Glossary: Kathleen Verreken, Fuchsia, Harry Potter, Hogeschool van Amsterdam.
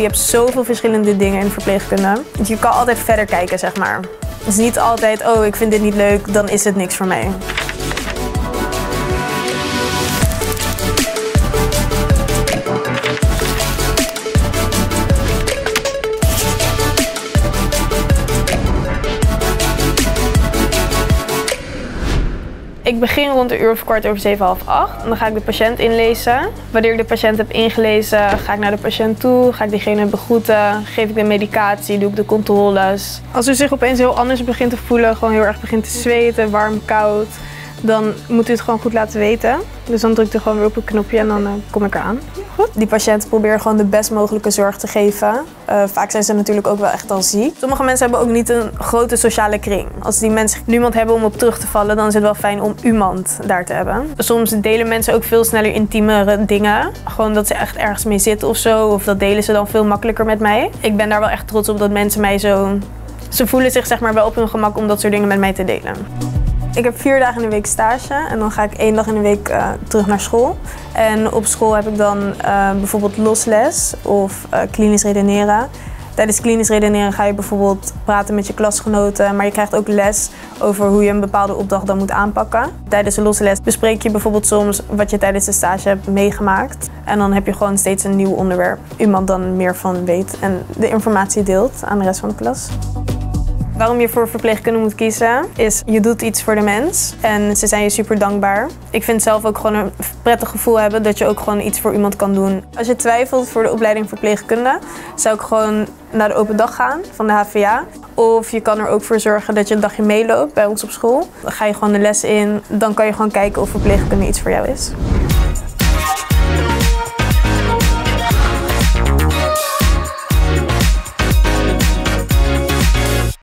Je hebt zoveel verschillende dingen in verpleegkunde. Je kan altijd verder kijken, zeg maar. Het is niet altijd, oh, ik vind dit niet leuk, dan is het niks voor mij. Ik begin rond de uur of 7:15, 7:30. Dan ga ik de patiënt inlezen. Wanneer ik de patiënt heb ingelezen, ga ik naar de patiënt toe, ga ik diegene begroeten, geef ik de medicatie, doe ik de controles. Als u zich opeens heel anders begint te voelen, gewoon heel erg begint te zweten, warm, koud, dan moet u het gewoon goed laten weten. Dus dan drukt u gewoon weer op een knopje en dan kom ik eraan. Goed. Die patiënten proberen gewoon de best mogelijke zorg te geven. Vaak zijn ze natuurlijk ook wel echt al ziek. Sommige mensen hebben ook niet een grote sociale kring. Als die mensen niemand hebben om op terug te vallen, dan is het wel fijn om iemand daar te hebben. Soms delen mensen ook veel sneller intiemere dingen. Gewoon dat ze echt ergens mee zitten of zo. Of dat delen ze dan veel makkelijker met mij. Ik ben daar wel echt trots op dat mensen mij zo... Ze voelen zich zeg maar wel op hun gemak om dat soort dingen met mij te delen. Ik heb 4 dagen in de week stage en dan ga ik 1 dag in de week terug naar school. En op school heb ik dan bijvoorbeeld losles of klinisch redeneren. Tijdens klinisch redeneren ga je bijvoorbeeld praten met je klasgenoten, maar je krijgt ook les over hoe je een bepaalde opdracht dan moet aanpakken. Tijdens de losles bespreek je bijvoorbeeld soms wat je tijdens de stage hebt meegemaakt. En dan heb je gewoon steeds een nieuw onderwerp. Iemand dan meer van weet en de informatie deelt aan de rest van de klas. Waarom je voor verpleegkunde moet kiezen, is je doet iets voor de mens en ze zijn je super dankbaar. Ik vind zelf ook gewoon een prettig gevoel hebben dat je ook gewoon iets voor iemand kan doen. Als je twijfelt voor de opleiding verpleegkunde, zou ik gewoon naar de open dag gaan van de HVA. Of je kan er ook voor zorgen dat je een dagje meeloopt bij ons op school. Dan ga je gewoon de les in, dan kan je gewoon kijken of verpleegkunde iets voor jou is.